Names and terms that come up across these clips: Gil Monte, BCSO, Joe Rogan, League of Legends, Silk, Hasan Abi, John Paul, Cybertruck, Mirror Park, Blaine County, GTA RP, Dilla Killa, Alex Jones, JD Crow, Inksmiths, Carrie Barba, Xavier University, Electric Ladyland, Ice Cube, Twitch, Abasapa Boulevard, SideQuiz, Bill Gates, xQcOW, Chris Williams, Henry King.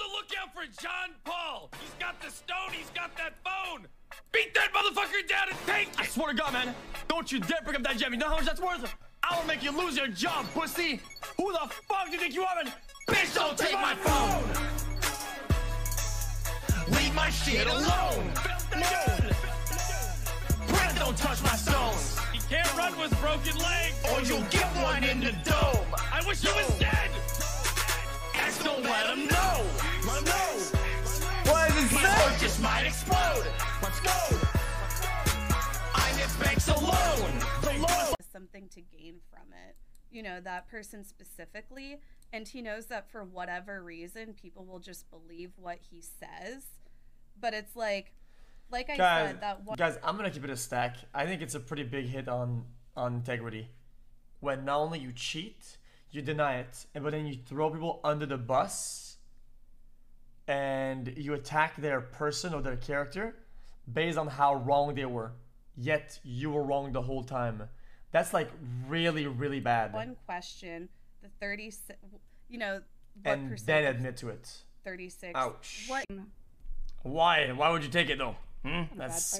the lookout for John Paul. He's got the stone, he's got that phone. Beat that motherfucker down and take it. I swear to God, man, don't you dare pick up that gem. You know how much that's worth? I will make you lose your job, pussy. Who the fuck do you think you are? And bitch, don't take my phone. Leave my shit alone. Brett, don't touch my stones. He can't run with broken legs. Or you'll get one in the dome. I wish you was dead. X, don't let him know. What is that? My just might explode. Let's go. I'm his banks alone. Something to gain from it, you know, that person specifically, and he knows that for whatever reason people will just believe what he says. But it's like I said, that one guys, I'm gonna keep it a stack. I think it's a pretty big hit on integrity when not only you cheat, you deny it, but then you throw people under the bus and you attack their person or their character based on how wrong they were, yet you were wrong the whole time. That's like really, really bad. One question, the 30, you know, what and then admit to it. 36. Ouch. What? Why? Why would you take it though? Hmm? That's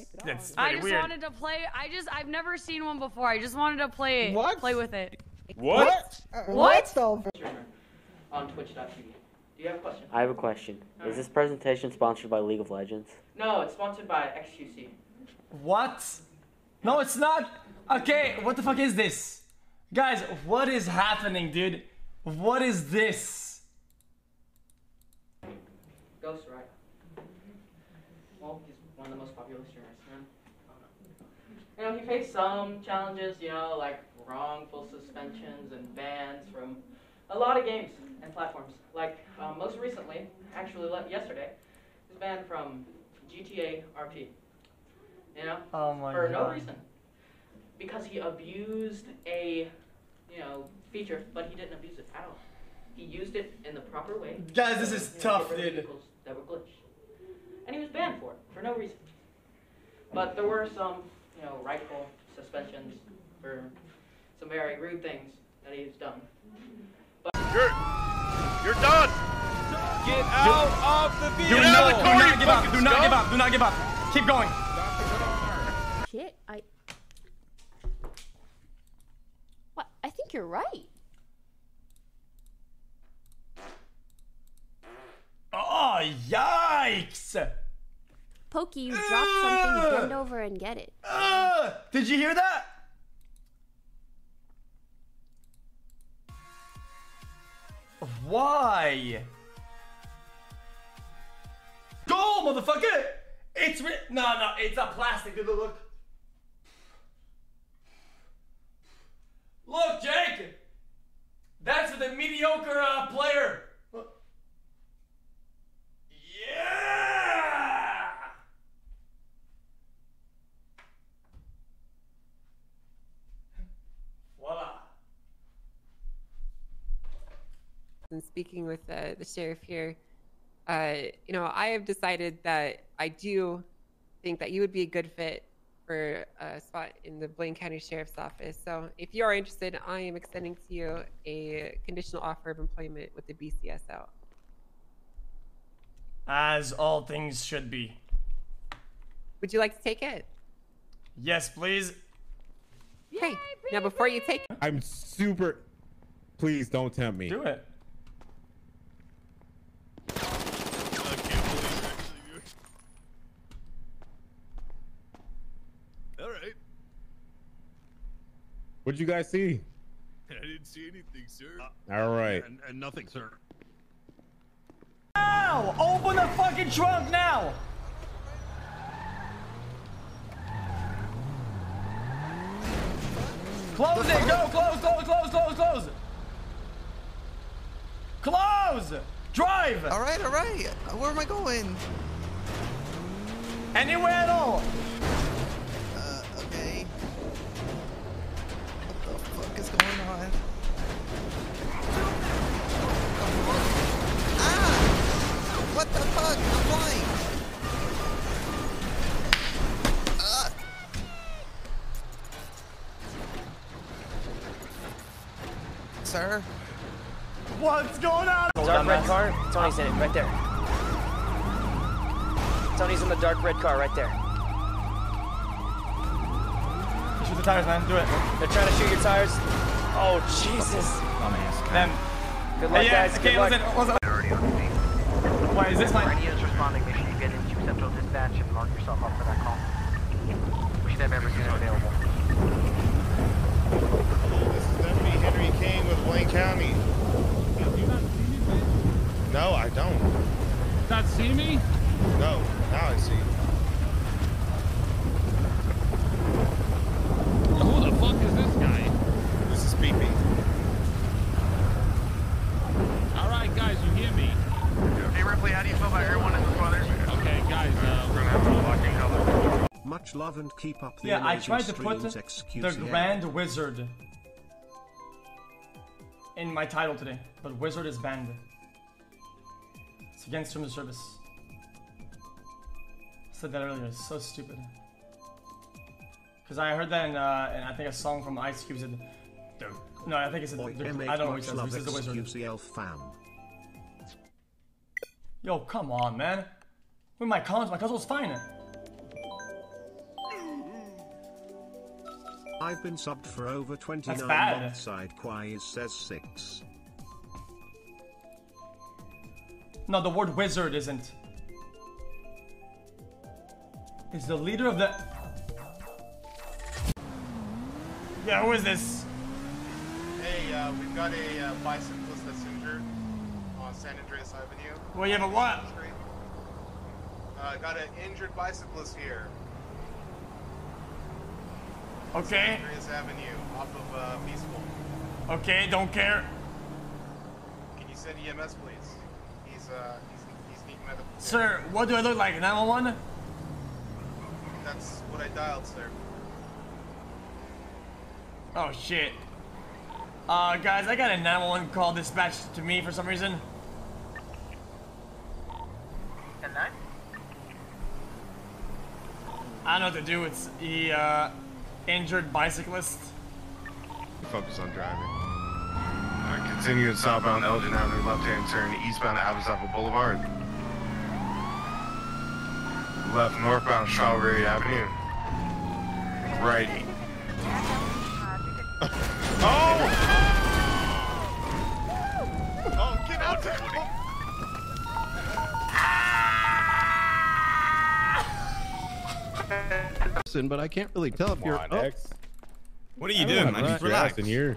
I just weird. Wanted to play. I've never seen one before. I just wanted to play it. What? Play with it. What? What? On Twitch.tv. Do you have a question? I have a question. Is this presentation sponsored by League of Legends? No, it's sponsored by xQc. What? No, it's not. Okay, what the fuck is this? Guys, what is happening, dude? What is this? Ghost, right? Well, he's one of the most popular streamers, man. You know, he faced some challenges, you know, like wrongful suspensions and bans from a lot of games and platforms. Like, most recently, actually yesterday, he was banned from GTA RP. You know? Oh my God. For no reason. Because he abused a, you know, feature, but he didn't abuse it at all. He used it in the proper way. Guys, this is tough, dude. That were glitched, and he was banned for it for no reason. But there were some, you know, rightful suspensions for some very rude things that he's done. But you're done. Get out of the vehicle. Do not give up. Do not give up. Keep going. Shit, I think you're right. Oh, yikes! Pokey, you dropped something, bend over and get it. Did you hear that? Why? Go, motherfucker! It's no, it's not plastic, dude, look. Look, Jake! That's for the mediocre player! Yeah! Voila! And speaking with the sheriff here, you know, I have decided that I do think that you would be a good fit for a spot in the Blaine County Sheriff's Office. So if you are interested, I am extending to you a conditional offer of employment with the BCSO. As all things should be. Would you like to take it? Yes, please. Hey, now before you take it. I'm super, please don't tempt me. Do it. What'd you guys see? I didn't see anything, sir. All right. And nothing, sir. Now! Open the fucking trunk now! Close it! Go! Close! Close! Close! Close! Close! Close! Drive! All right! All right! Where am I going? Anywhere at all! Okay. What the fuck is going on? Ah! What the fuck? I'm blind! Ah! Sir? What's going on? Hold on, red car. Tony said it, right there. Tony's in the dark red car right there. Shoot the tires, man. Do it. They're trying to shoot your tires. Oh, Jesus. Oh, man. Good luck, guys. Okay, Good luck. Why is this my... Radio is responding. Make sure you get into central dispatch and mark yourself up for that call. We should have every unit available. This is Deputy Henry King with Blaine County. Have you not seen me, man? No, I don't. Not see me? No, now I see you. Who the fuck is this guy? This is BP. Alright guys, you hear me? Hey Ripley, how do you feel about everyone in this weather? Okay guys, we're gonna have some fucking color. Much love and keep up the I tried to put the Grand Wizard in my title today, but Wizard is banned. It's against terms of service. I said that earlier, it's so stupid. Because I heard that in, I think a song from Ice Cube said, no, I think it's said, I don't know which one, it's the Wizard. Yo, come on, man. With my console's fine. I've been subbed for over 29 months, SideQuiz says 6. No, the word wizard isn't. Is the leader of the... Yeah, who is this? Hey, we've got a bicyclist that's injured on San Andreas Avenue. Well, you have a what? Got an injured bicyclist here. Okay. San Andreas Avenue, off of Peaceful. Okay, don't care. Can you send EMS, please? He's needing medical care. Sir, what do I look like? 911? That's what I dialed, sir. Oh shit. Guys, I got a 911 call dispatched to me for some reason. And that? I don't know what to do. It's the injured bicyclist. Focus on driving. Continue southbound Elgin Avenue, left-hand turn eastbound Abasapa Boulevard. Left northbound Strawberry Avenue. Right. Oh! Oh, get out, Tony! Listen, but I can't really tell if you're up. What are you doing? I just relax in here.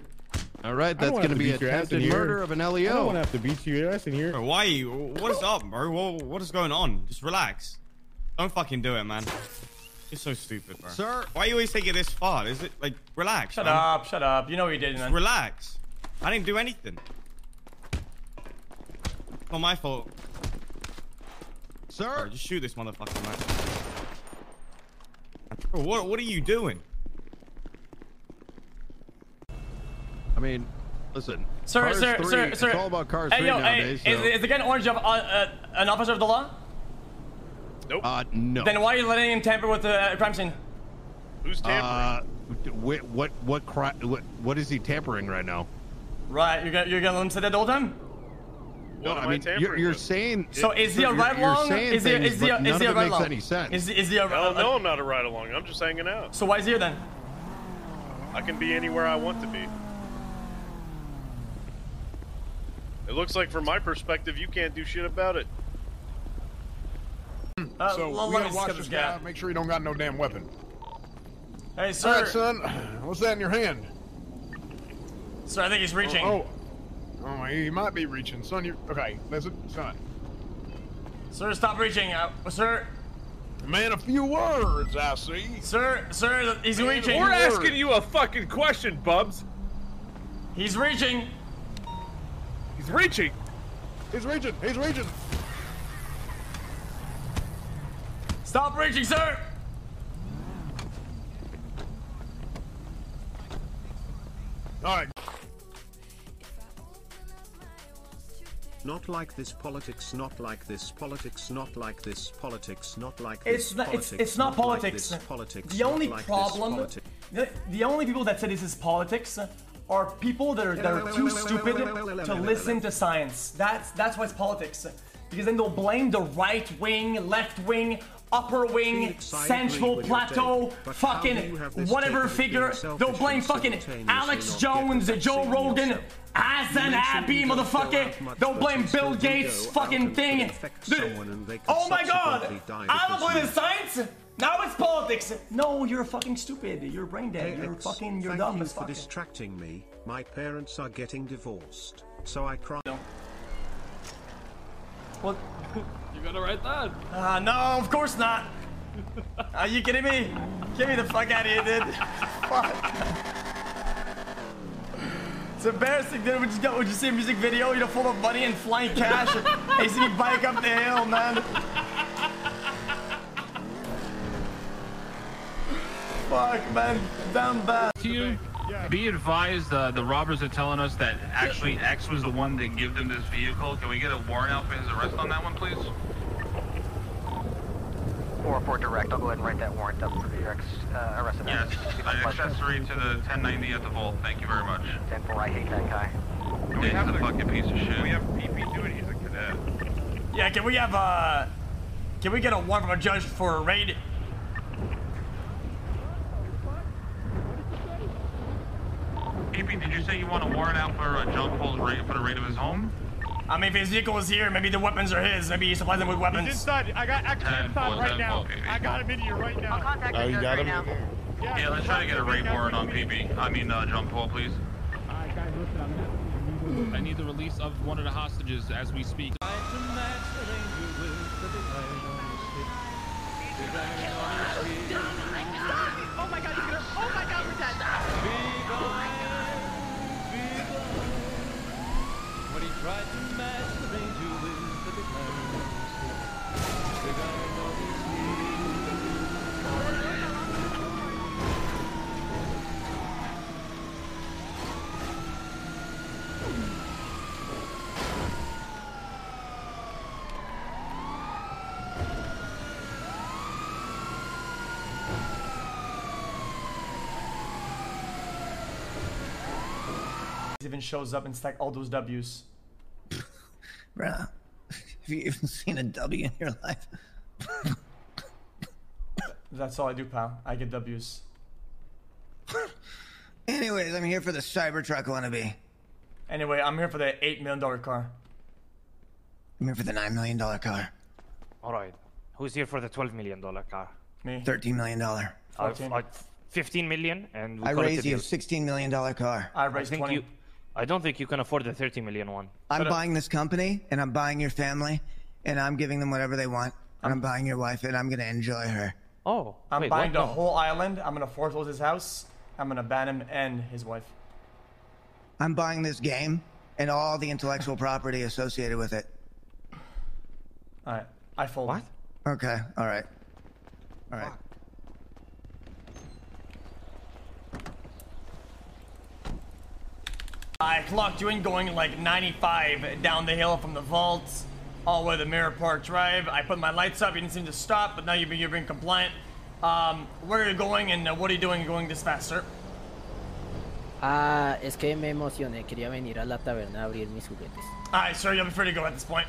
All right, that's gonna be attempted murder of an LEO. I don't wanna have to beat your ass in here. Bro, why? What's up, bro? What is going on? Just relax. Don't fucking do it, man. You're so stupid, bro. Sir, why are you always taking it this far? Is it like relax? Shut up, shut up. You know what you did, man. Just relax. I didn't do anything. It's not my fault. Sir, bro, just shoot this motherfucker, man. Bro, what are you doing? I mean, listen. Sir, sir, sir, sir. It's all about cars three nowadays. Hey, is the guy in orange an officer of the law? Nope. No. Then why are you letting him tamper with the crime scene? Who's tampering? What is he tampering right now? Right, you're gonna let him say that the whole time? Well, I mean, you're saying. So is he a ride along? Is he a ride along? None of it makes any sense. Is he a ride along? No, I'm not a ride along. I'm just hanging out. So why is he here then? I can be anywhere I want to be. It looks like, from my perspective, you can't do shit about it. So we gotta watch this guy. Make sure he don't got no damn weapon. Hey, sir. All right, son. What's that in your hand? Sir, I think he's reaching. Oh, he might be reaching, son. Okay, listen, son. Sir, stop reaching, sir. Man, a few words, I see. Sir, sir, he's reaching. We're asking you a fucking question, Bubs. He's reaching. He's reaching. He's reaching. He's reaching. Stop reaching, sir! Alright. Not like this politics, not like this politics, not like this politics, not like this politics. It's not politics. The only problem, the only people that say this is politics are people that are too stupid to listen to science. That's why it's politics. Because then they'll blame the right wing, left wing, upper wing, sensual plateau, fucking whatever figure. They'll blame fucking Alex Jones, Joe Rogan, Hasan Abi, motherfucker. They'll blame Bill Gates, fucking thing. Dude, oh my god, I don't believe in science. Now it's politics. No, you're fucking stupid. You're brain dead. You're fucking, you're dumb as fuck. Thank you for distracting me. My parents are getting divorced, so I cry. No. What? You gotta write that. No, of course not. Are you kidding me? Get me the fuck out of here, dude. Fuck. It's embarrassing, dude. We just see a music video, you know, full of money and flying cash. They see me bike up the hill, man. Fuck, man. Damn bad. You be advised, the robbers are telling us that actually X was the one that gave them this vehicle. Can we get a warrant out for his arrest on that one, please? 4-4 direct. I'll go ahead and write that warrant up for your arrest. Yes, accessory to the 1090 at the vault. Thank you very much. 10-4, I hate that guy. We have a fucking piece of shit. We have PP duty. He's a cadet. Yeah, can we have can we get a warrant from a judge for a raid? AP, did you say you want a warrant out for John Paul's raid, for the raid of his home? I mean, if his vehicle is here, maybe the weapons are his. Maybe he supplies them with weapons. He's inside. I got actually inside right now. I got him in here right now. I'll contact you guys right now. Yeah, let's try to get a raid warrant on PB. I mean, John Paul, please. Alright, guys, listen, I'm going to... I need the release of one of the hostages as we speak. Oh my god, he's gonna... Oh my god, we're dead. Tried to match the danger with the declaration. They got all these needs. Even shows up and stack all those W's. Bruh, have you even seen a W in your life? That's all I do, pal. I get W's. Anyways, I'm here for the Cybertruck wannabe. Anyway, I'm here for the $8 million car. I'm here for the $9 million car. Alright, who's here for the $12 million car? Me. $13 million. 14. $15 million, and we I raised you a $16 million car. I raised I 20. I don't think you can afford the 30 million one. I'm buying this company, and I'm buying your family, and I'm giving them whatever they want, and I'm buying your wife, and I'm gonna enjoy her. Oh, I'm buying the whole island. I'm gonna foreclose his house. I'm gonna ban him and his wife. I'm buying this game and all the intellectual property associated with it. All right, I fold. What? Okay. All right. All right. Fuck. I clocked you in going like 95 down the hill from the vaults, all the way to Mirror Park Drive. I put my lights up, you didn't seem to stop, but now you're being compliant. Where are you going and what are you doing going this fast, sir? Ah, es que me emocioné. Quería venir a la taberna a abrir mis juguetes. Alright, sir, you'll be free to go at this point.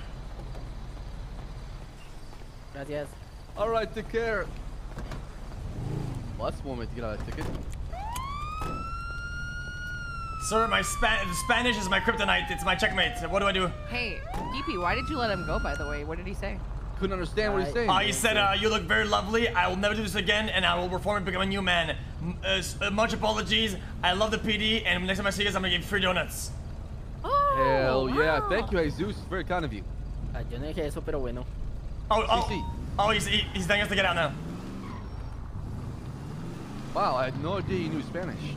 Gracias. Alright, take care. Last moment to get out of ticket. Sir, my Spanish is my kryptonite. It's my checkmate. What do I do? Hey, DP, why did you let him go, by the way? What did he say? Couldn't understand what he's saying. He said, you look very lovely. I will never do this again, and I will reform and become a new man. Much apologies. I love the PD, and next time I see you guys, I'm going to give free donuts. Oh, hell yeah. Wow. Thank you, Jesus. Very kind of you. Yo no dije eso, pero bueno. Oh, he's telling us to get out now. Wow, I had no idea you knew Spanish.